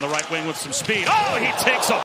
The right wing with some speed. Oh, he takes off.